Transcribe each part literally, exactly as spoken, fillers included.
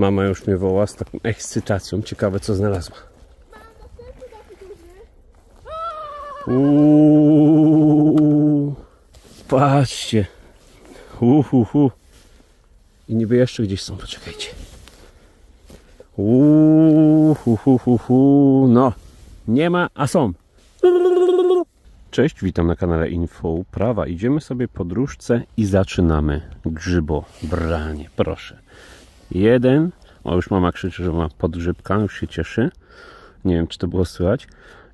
Mama już mnie woła z taką ekscytacją. Ciekawe, co znalazła. Uuuu, patrzcie. Uhuhu. I niby jeszcze gdzieś są, poczekajcie. Uhuhuhu. No, nie ma, a są. Cześć, witam na kanale Info Uprawa. Idziemy sobie po dróżce i zaczynamy grzybobranie. Proszę. Jeden. O, już mama krzyczy, że ma podgrzybka. Już się cieszy. Nie wiem, czy to było słychać.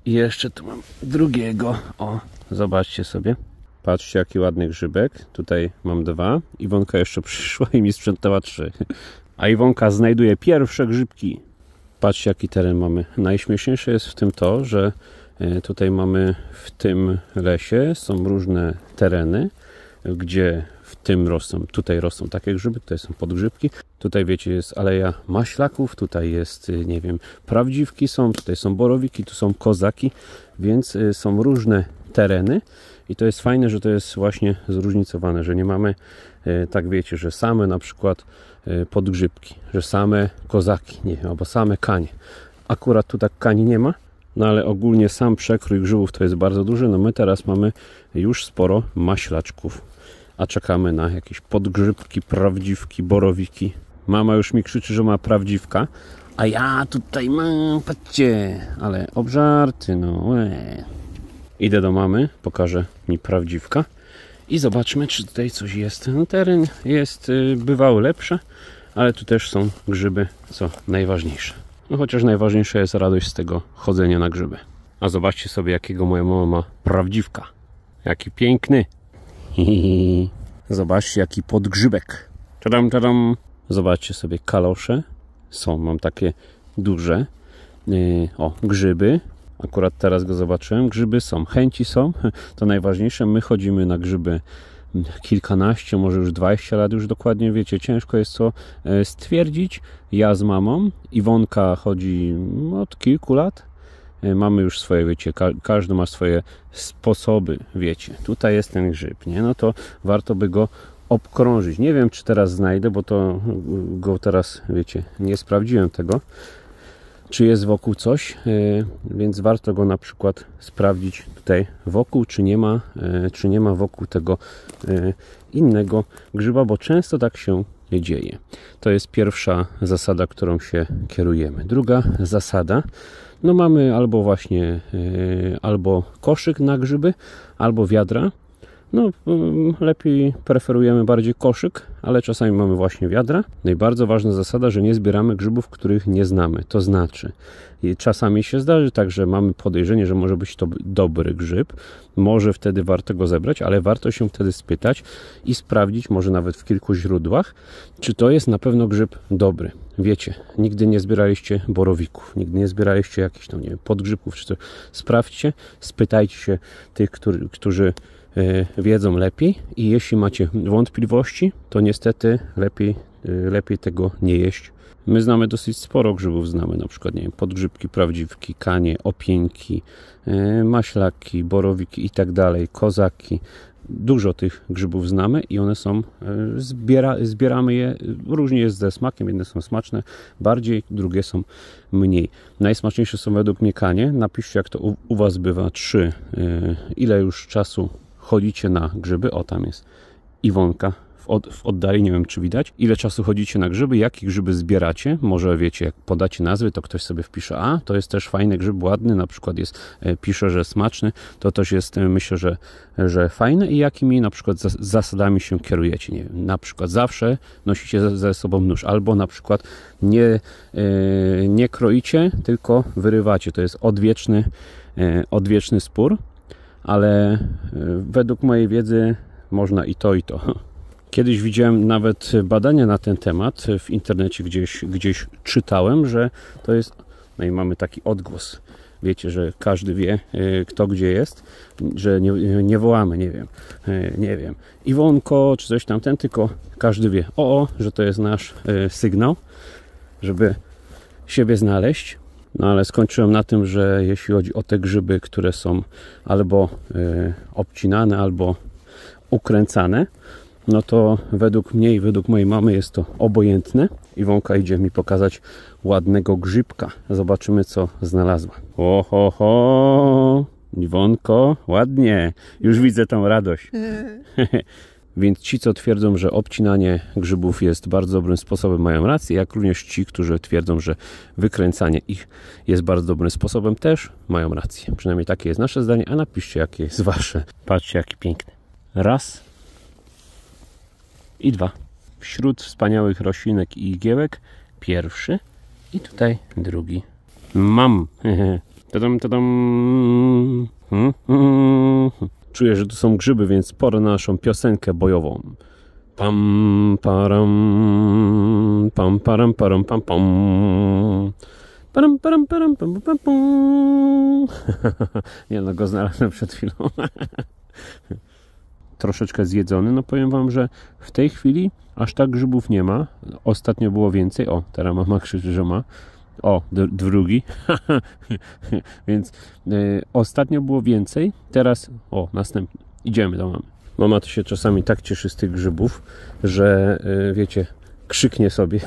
I jeszcze tu mam drugiego. O, zobaczcie sobie. Patrzcie, jaki ładny grzybek. Tutaj mam dwa. Iwonka jeszcze przyszła i mi sprzątała trzy. A Iwonka znajduje pierwsze grzybki. Patrzcie, jaki teren mamy. Najśmieszniejsze jest w tym to, że tutaj mamy w tym lesie są różne tereny, gdzie w tym rosną, tutaj rosną takie grzyby, tutaj są podgrzybki, tutaj wiecie jest aleja maślaków, tutaj jest, nie wiem, prawdziwki są, tutaj są borowiki, tu są kozaki, więc są różne tereny i to jest fajne, że to jest właśnie zróżnicowane, że nie mamy, tak wiecie, że same na przykład podgrzybki, że same kozaki, nie wiem, albo same kanie. Akurat tu tak kani nie ma. No ale ogólnie sam przekrój grzybów to jest bardzo duży. No my teraz mamy już sporo maślaczków. A czekamy na jakieś podgrzybki, prawdziwki, borowiki. Mama już mi krzyczy, że ma prawdziwka. A ja tutaj mam, patrzcie. Ale obżarty, no. Eee. Idę do mamy, pokażę mi prawdziwka. I zobaczmy, czy tutaj coś jest. No, teren jest, bywały lepsze. Ale tu też są grzyby, co najważniejsze. No chociaż najważniejsza jest radość z tego chodzenia na grzyby. A zobaczcie sobie, jakiego moja mama ma prawdziwka. Jaki piękny. Hihihi. Zobaczcie, jaki podgrzybek. Tadam, tadam. Zobaczcie sobie, kalosze są, mam takie duże. Yy, o, grzyby. Akurat teraz go zobaczyłem. Grzyby są, chęci są. To najważniejsze, my chodzimy na grzyby kilkanaście, może już dwadzieścia lat już dokładnie, wiecie, ciężko jest to stwierdzić. Ja z mamą, Iwonka chodzi od kilku lat, mamy już swoje, wiecie, ka każdy ma swoje sposoby, wiecie, tutaj jest ten grzyb, nie? No to warto by go obkrążyć. Nie wiem, czy teraz znajdę, bo to go teraz, wiecie, nie sprawdziłem tego, czy jest wokół coś, więc warto go na przykład sprawdzić tutaj wokół, czy nie ma, czy nie ma wokół tego innego grzyba, bo często tak się dzieje. To jest pierwsza zasada, którą się kierujemy. Druga zasada, no mamy albo właśnie albo koszyk na grzyby, albo wiadra. No lepiej preferujemy bardziej koszyk, ale czasami mamy właśnie wiadra. No i bardzo ważna zasada, że nie zbieramy grzybów, których nie znamy. To znaczy, czasami się zdarzy tak, że mamy podejrzenie, że może być to dobry grzyb. Może wtedy warto go zebrać, ale warto się wtedy spytać i sprawdzić, może nawet w kilku źródłach, czy to jest na pewno grzyb dobry. Wiecie, nigdy nie zbieraliście borowików, nigdy nie zbieraliście jakichś, no nie wiem, podgrzybków, czy to. Sprawdźcie, spytajcie się tych, który, którzy wiedzą lepiej i jeśli macie wątpliwości, to niestety lepiej, lepiej tego nie jeść. My znamy dosyć sporo grzybów, znamy na przykład, nie wiem, podgrzybki, prawdziwki, kanie, opieńki, maślaki, borowiki i tak dalej, kozaki. Dużo tych grzybów znamy i one są, zbiera, zbieramy je, różnie jest ze smakiem, jedne są smaczne bardziej, drugie są mniej. Najsmaczniejsze są według mnie kanie, napiszcie jak to u, u Was bywa, trzy, ile już czasu chodzicie na grzyby, o tam jest Iwonka w, od, w oddali, nie wiem czy widać, ile czasu chodzicie na grzyby, jakie grzyby zbieracie, może wiecie, jak podacie nazwy, to ktoś sobie wpisze, a to jest też fajny grzyb, ładny, na przykład jest, pisze, że smaczny, to też jest, myślę, że, że fajne i jakimi na przykład zasadami się kierujecie, nie wiem, na przykład zawsze nosicie ze sobą nóż, albo na przykład nie, nie kroicie, tylko wyrywacie, to jest odwieczny, odwieczny spór. Ale według mojej wiedzy można i to, i to. Kiedyś widziałem nawet badania na ten temat w internecie, gdzieś, gdzieś czytałem, że to jest... No i mamy taki odgłos. Wiecie, że każdy wie, kto gdzie jest, że nie, nie wołamy, nie wiem, nie wiem, Iwonko, czy coś tamten, tylko każdy wie, o, o, że to jest nasz sygnał, żeby siebie znaleźć. No ale skończyłem na tym, że jeśli chodzi o te grzyby, które są albo y, obcinane, albo ukręcane, no to według mnie i według mojej mamy jest to obojętne. Iwonka idzie mi pokazać ładnego grzybka. Zobaczymy, co znalazła. Oho, ho, Iwonko, ładnie. Już widzę tą radość. Więc ci, co twierdzą, że obcinanie grzybów jest bardzo dobrym sposobem, mają rację, jak również ci, którzy twierdzą, że wykręcanie ich jest bardzo dobrym sposobem, też mają rację. Przynajmniej takie jest nasze zdanie, a napiszcie, jakie jest wasze. Patrzcie, jaki piękny. Raz i dwa. Wśród wspaniałych roślinek i igiełek pierwszy i tutaj drugi. Mam. Tadam, tadam. Czuję, że tu są grzyby, więc pora na naszą piosenkę bojową. Pam, param, pam, param, param, pam, pam. Param, param, param, pam, pam, pam. Nie no, go znalazłem przed chwilą. Troszeczkę zjedzony. No powiem wam, że w tej chwili aż tak grzybów nie ma. Ostatnio było więcej. O, teraz mama krzyczy, że ma. O, drugi. Więc y, ostatnio było więcej. Teraz, o, następny. Idziemy do mamy. Mama to się czasami tak cieszy z tych grzybów, że y, wiecie, krzyknie sobie.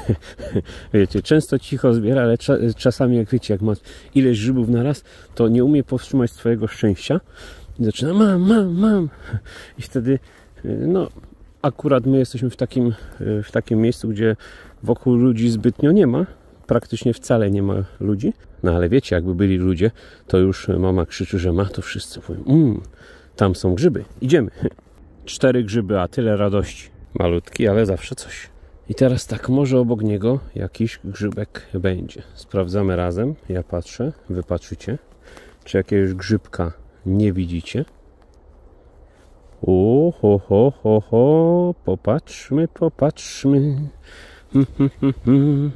Wiecie, często cicho zbiera, ale cza czasami jak wiecie, jak ma ileś grzybów na raz, to nie umie powstrzymać swojego szczęścia. I zaczyna, mam, mam, mam. I wtedy, y, no, akurat my jesteśmy w takim, y, w takim miejscu, gdzie wokół ludzi zbytnio nie ma. Praktycznie wcale nie ma ludzi. No ale wiecie, jakby byli ludzie, to już mama krzyczy, że ma, to wszyscy mówią, mmm, tam są grzyby, idziemy. Cztery grzyby, a tyle radości. Malutki, ale zawsze coś. I teraz tak, może obok niego jakiś grzybek będzie. Sprawdzamy razem, ja patrzę, wy patrzycie, czy jakiegoś grzybka nie widzicie. O, ho, ho, ho, ho, popatrzmy, popatrzmy. Hmm, hmm, hmm, hmm.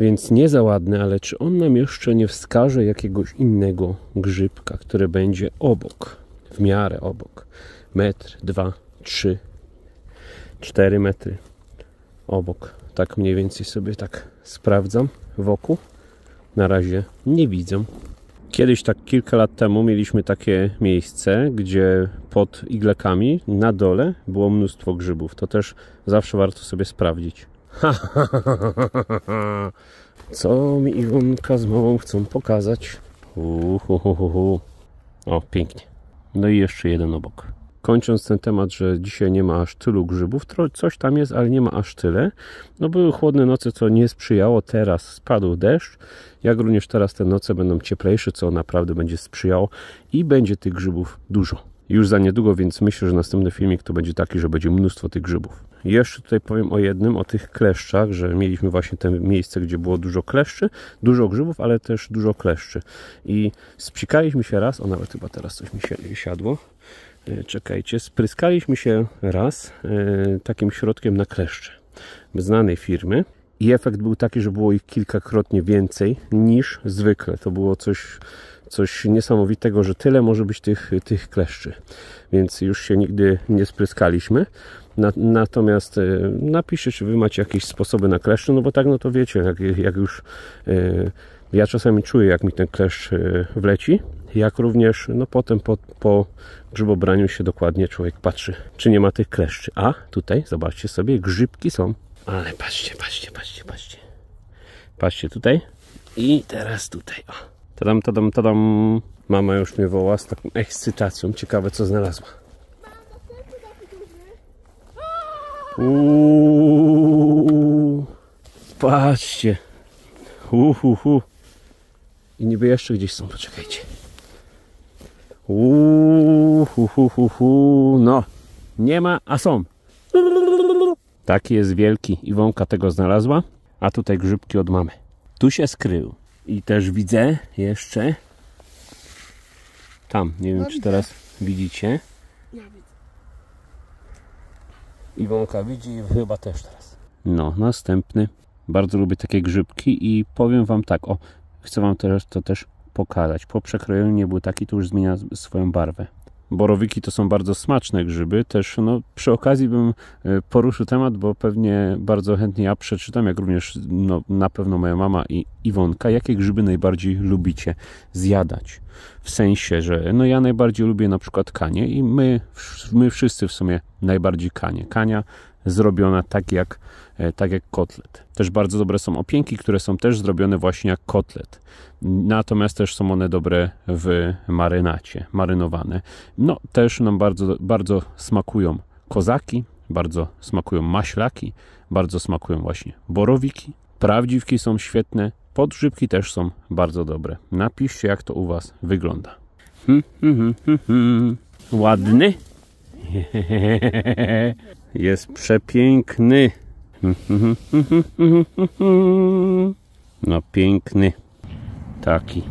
Więc nie za ładny, ale czy on nam jeszcze nie wskaże jakiegoś innego grzybka, który będzie obok, w miarę obok. Metr, dwa, trzy, cztery metry obok. Tak mniej więcej sobie tak sprawdzam wokół. Na razie nie widzę. Kiedyś, tak kilka lat temu, mieliśmy takie miejsce, gdzie pod iglekami na dole było mnóstwo grzybów. To też zawsze warto sobie sprawdzić. Ha, ha, ha, ha, ha, ha. Co mi Iwonka z mamą chcą pokazać? Hu, hu, hu, hu. O, pięknie. No i jeszcze jeden obok. Kończąc ten temat, że dzisiaj nie ma aż tylu grzybów, coś tam jest, ale nie ma aż tyle. No były chłodne noce, co nie sprzyjało. Teraz spadł deszcz, jak również teraz te noce będą cieplejsze, co naprawdę będzie sprzyjało i będzie tych grzybów dużo. Już za niedługo, więc myślę, że następny filmik to będzie taki, że będzie mnóstwo tych grzybów. Jeszcze tutaj powiem o jednym, o tych kleszczach, że mieliśmy właśnie te miejsce, gdzie było dużo kleszczy, dużo grzybów, ale też dużo kleszczy. I spsikaliśmy się raz, o nawet chyba teraz coś mi się siadło, czekajcie, spryskaliśmy się raz takim środkiem na kleszcze znanej firmy. I efekt był taki, że było ich kilkakrotnie więcej niż zwykle. To było coś... Coś niesamowitego, że tyle może być tych, tych kleszczy, więc już się nigdy nie spryskaliśmy. Na, natomiast napiszcie, czy wy macie jakieś sposoby na kleszcze, no bo tak, no to wiecie, jak, jak już yy, ja czasami czuję, jak mi ten kleszcz yy, wleci, jak również no potem po, po grzybobraniu się dokładnie człowiek patrzy, czy nie ma tych kleszczy. A tutaj, zobaczcie sobie, grzybki są. Ale patrzcie, patrzcie, patrzcie, patrzcie. Patrzcie tutaj i teraz tutaj, o. Tadam, tadam, tadam. Mama już mnie woła z taką ekscytacją. Ciekawe, co znalazła. Uuuu. Patrzcie. Uhuhu. I niby jeszcze gdzieś są. Poczekajcie. Uhuhu. No. Nie ma, a są. Taki jest wielki. Iwonka tego znalazła. A tutaj grzybki od mamy. Tu się skrył. I też widzę jeszcze tam, nie wiem, no, czy widzę. Teraz widzicie? Ja widzę. Iwonka widzi i chyba też teraz. No, następny. Bardzo lubię takie grzybki i powiem wam tak, o, chcę wam teraz to też pokazać. Po przekrojeniu nie był taki, to już zmienia swoją barwę. Borowiki to są bardzo smaczne grzyby, też no, przy okazji bym poruszył temat, bo pewnie bardzo chętnie ja przeczytam, jak również no, na pewno moja mama i Iwonka, jakie grzyby najbardziej lubicie zjadać. W sensie, że no, ja najbardziej lubię na przykład kanie i my, my wszyscy w sumie najbardziej kanie. Kania zrobiona tak jak, tak jak kotlet. Też bardzo dobre są opieńki, które są też zrobione właśnie jak kotlet. Natomiast też są one dobre w marynacie, marynowane. No też nam bardzo, bardzo smakują kozaki, bardzo smakują maślaki, bardzo smakują właśnie borowiki. Prawdziwki są świetne, podgrzybki też są bardzo dobre. Napiszcie, jak to u was wygląda. Hmm, hmm, hmm, hmm. Ładny? Jest przepiękny. No piękny. Taki.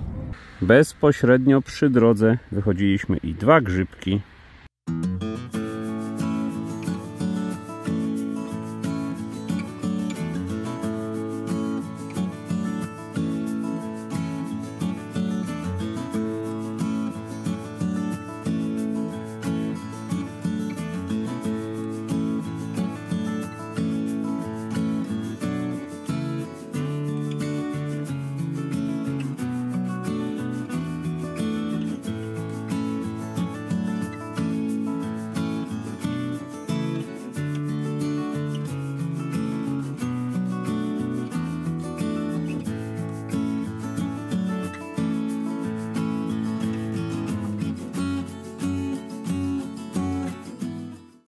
Bezpośrednio przy drodze wychodziliśmy i dwa grzybki